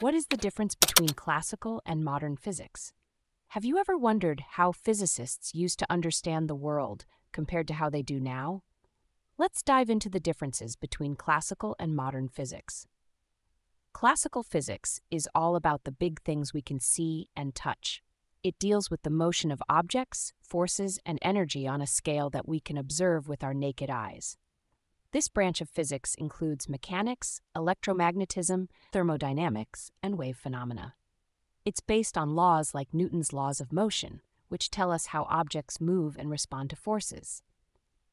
What is the difference between classical and modern physics? Have you ever wondered how physicists used to understand the world compared to how they do now? Let's dive into the differences between classical and modern physics. Classical physics is all about the big things we can see and touch. It deals with the motion of objects, forces, and energy on a scale that we can observe with our naked eyes. This branch of physics includes mechanics, electromagnetism, thermodynamics, and wave phenomena. It's based on laws like Newton's laws of motion, which tell us how objects move and respond to forces.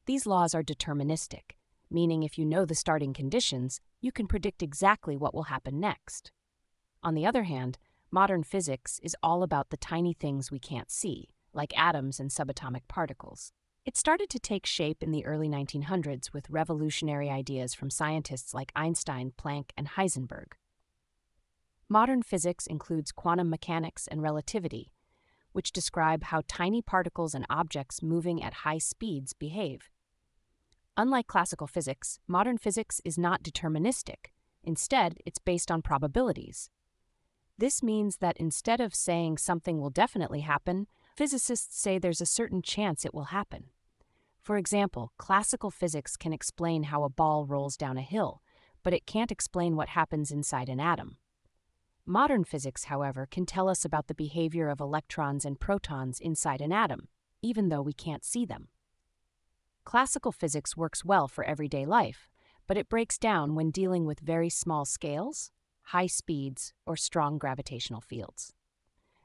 These laws are deterministic, meaning if you know the starting conditions, you can predict exactly what will happen next. On the other hand, modern physics is all about the tiny things we can't see, like atoms and subatomic particles. It started to take shape in the early 1900s with revolutionary ideas from scientists like Einstein, Planck, and Heisenberg. Modern physics includes quantum mechanics and relativity, which describe how tiny particles and objects moving at high speeds behave. Unlike classical physics, modern physics is not deterministic. Instead, it's based on probabilities. This means that instead of saying something will definitely happen, physicists say there's a certain chance it will happen. For example, classical physics can explain how a ball rolls down a hill, but it can't explain what happens inside an atom. Modern physics, however, can tell us about the behavior of electrons and protons inside an atom, even though we can't see them. Classical physics works well for everyday life, but it breaks down when dealing with very small scales, high speeds, or strong gravitational fields.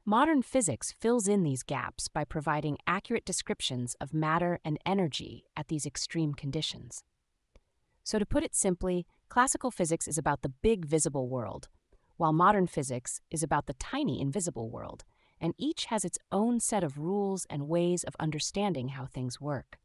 Modern physics fills in these gaps by providing accurate descriptions of matter and energy at these extreme conditions. So to put it simply, classical physics is about the big visible world, while modern physics is about the tiny invisible world, and each has its own set of rules and ways of understanding how things work.